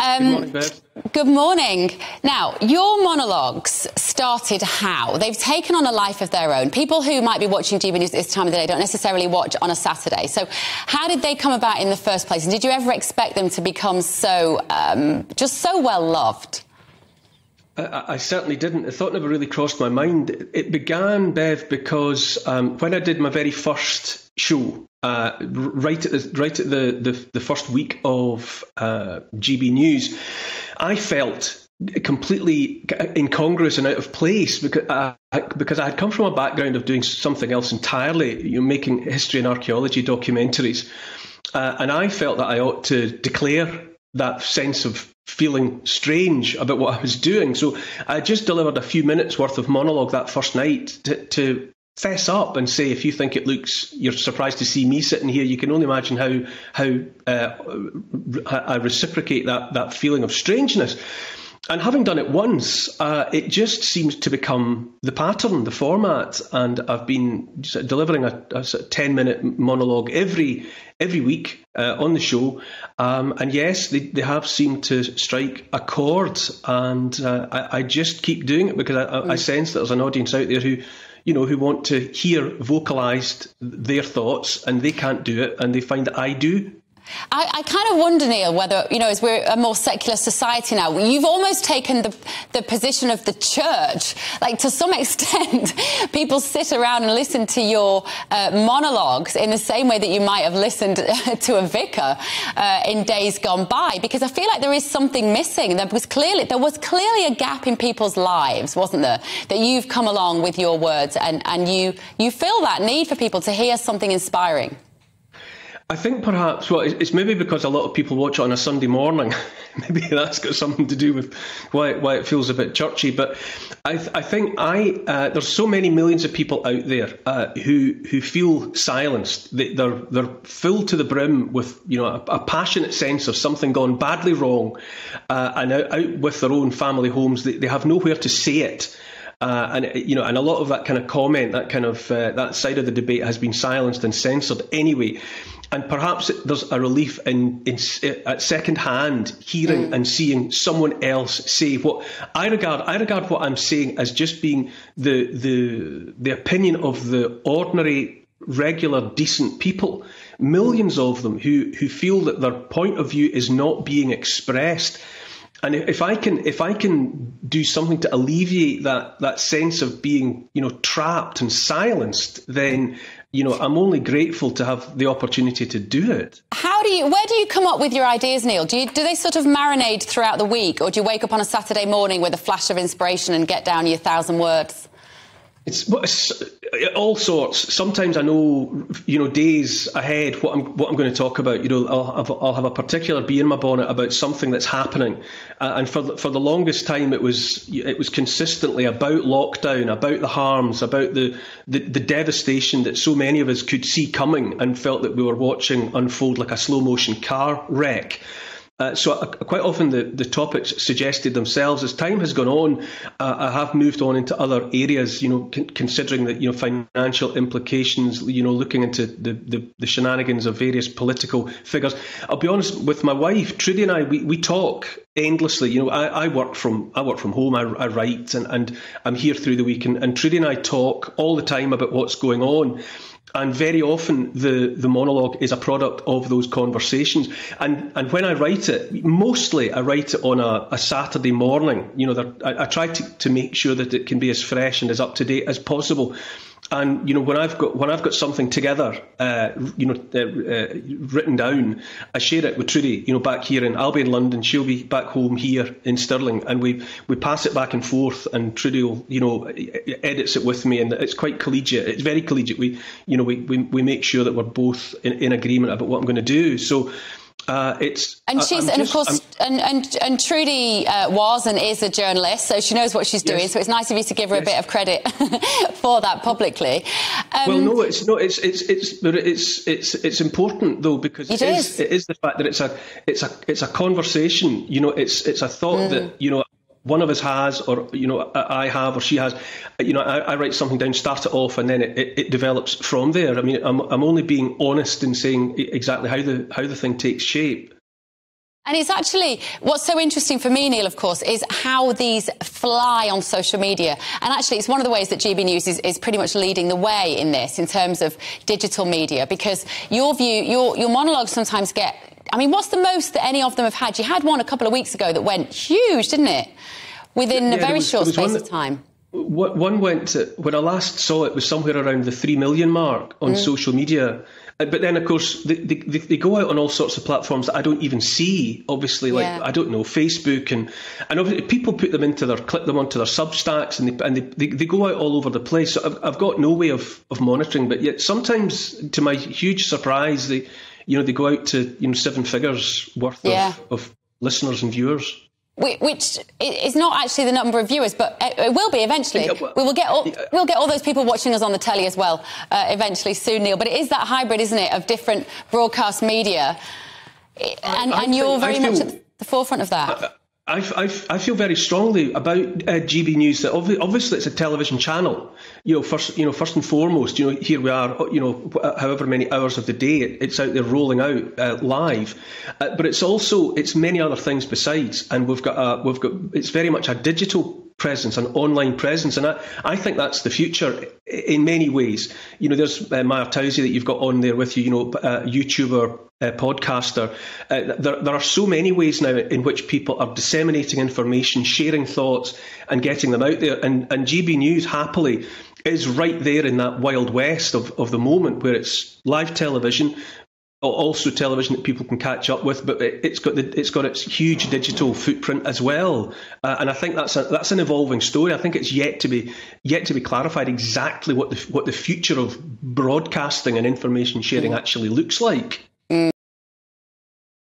Good morning, babes. Good morning. Now, your monologues started how? They've taken on a life of their own. People who might be watching GB News at this time of the day don't necessarily watch on a Saturday. So how did they come about in the first place? And did you ever expect them to become so, just so well-loved? I certainly didn't. The thought never really crossed my mind. It began, Bev, because when I did my very first show, right at the first week of GB News, I felt completely incongruous and out of place because I had come from a background of doing something else entirely, you know, making history and archaeology documentaries, and I felt that I ought to declare that sense of feeling strange about what I was doing. So I just delivered a few minutes worth of monologue that first night to fess up and say, if you think it looks, you're surprised to see me sitting here, you can only imagine how I reciprocate that feeling of strangeness. And having done it once, it just seems to become the pattern, the format, and I've been delivering a 10-minute monologue every week on the show, and yes, they have seemed to strike a chord, and I just keep doing it because I sense that there's an audience out there who, you know, who want to hear vocalised their thoughts, and they can't do it, and they find that I do. I kind of wonder, Neil, whether, you know, as we're a more secular society now, you've almost taken the position of the church. Like, to some extent, people sit around and listen to your monologues in the same way that you might have listened to a vicar in days gone by, because I feel like there is something missing. There was clearly a gap in people's lives, wasn't there, that you've come along with your words and you feel that need for people to hear something inspiring. I think perhaps, well, it's maybe because a lot of people watch it on a Sunday morning. Maybe that's got something to do with why it feels a bit churchy. But I think there's so many millions of people out there who feel silenced. They're filled to the brim with, you know, a passionate sense of something gone badly wrong, and out with their own family homes. They have nowhere to say it. And, you know, and a lot of that kind of comment, that kind of that side of the debate has been silenced and censored anyway. And perhaps there's a relief at second hand hearing and seeing someone else say what I regard what I'm saying as just being the opinion of the ordinary, regular, decent people, millions of them who feel that their point of view is not being expressed. And if I can do something to alleviate that sense of being, you know, trapped and silenced, then, you know, I'm only grateful to have the opportunity to do it. Where do you come up with your ideas, Neil? Do they sort of marinate throughout the week, or do you wake up on a Saturday morning with a flash of inspiration and get down your 1,000 words? It's all sorts. Sometimes I know, you know, days ahead what I'm going to talk about. You know, I'll have a particular bee in my bonnet about something that's happening, and for the longest time it was consistently about lockdown, about the harms, about the devastation that so many of us could see coming and felt that we were watching unfold like a slow motion car wreck. So quite often the topics suggested themselves. As time has gone on, I have moved on into other areas, you know, considering the, you know, financial implications, you know, looking into the shenanigans of various political figures. I'll be honest with my wife, Trudy, and I, we talk endlessly. You know, I work from home, I write, and I'm here through the week, and Trudy and I talk all the time about what's going on. And very often the monologue is a product of those conversations. And when I write it, mostly I write it on a Saturday morning. You know, I try to make sure that it can be as fresh and as up to date as possible. And, you know, when I've got something together, you know, written down, I share it with Trudy. You know, back here, and I'll be in London, she'll be back home here in Stirling, and we pass it back and forth. And Trudy, will, you know, edits it with me, and it's quite collegiate. It's very collegiate. We make sure that we're both in agreement about what I'm going to do. So. And Trudy was and is a journalist, so she knows what she's doing. Yes. So it's nice of you to give her a bit of credit for that publicly. Well, no, it's important though, because it is the fact that it's a conversation. You know, it's a thought that, you know, one of us has, or, you know, I have, or she has. You know, I write something down, start it off, and then it develops from there. I mean, I'm only being honest in saying exactly how the thing takes shape. And it's actually, what's so interesting for me, Neil, of course, is how these fly on social media. And actually, it's one of the ways that GB News is pretty much leading the way in this, in terms of digital media, because your view, your monologues sometimes get... I mean, what's the most that any of them have had? You had one a couple of weeks ago that went huge, didn't it? Within a very short space of time. One went to, when I last saw it, was somewhere around the 3 million mark on social media. But then, of course, they go out on all sorts of platforms that I don't even see, obviously, like, I don't know, Facebook. And obviously people put them into their, clip them onto their Substacks, and they go out all over the place. So I've got no way of monitoring, but yet sometimes, to my huge surprise, they go out to, seven figures worth of listeners and viewers. Which is not actually the number of viewers, but it will be eventually. We will get all those people watching us on the telly as well eventually soon, Neil. But it is that hybrid, isn't it, of different broadcast media, and you're very much at the forefront of that. I feel very strongly about GB News that obviously it's a television channel. First and foremost, here we are. However many hours of the day it's out there rolling out live, but it's also many other things besides. And we've got it's very much a digital presence, an online presence, and I think that's the future in many ways. There's Mayer Tausi that you've got on there with you. YouTuber, podcaster. There are so many ways now in which people are disseminating information, sharing thoughts, and getting them out there. And GB News happily is right there in that wild west of the moment, where it's live television, also television that people can catch up with, but it's got its huge digital footprint as well, and I think that's an evolving story. I think it's yet to be clarified exactly what the future of broadcasting and information sharing actually looks like.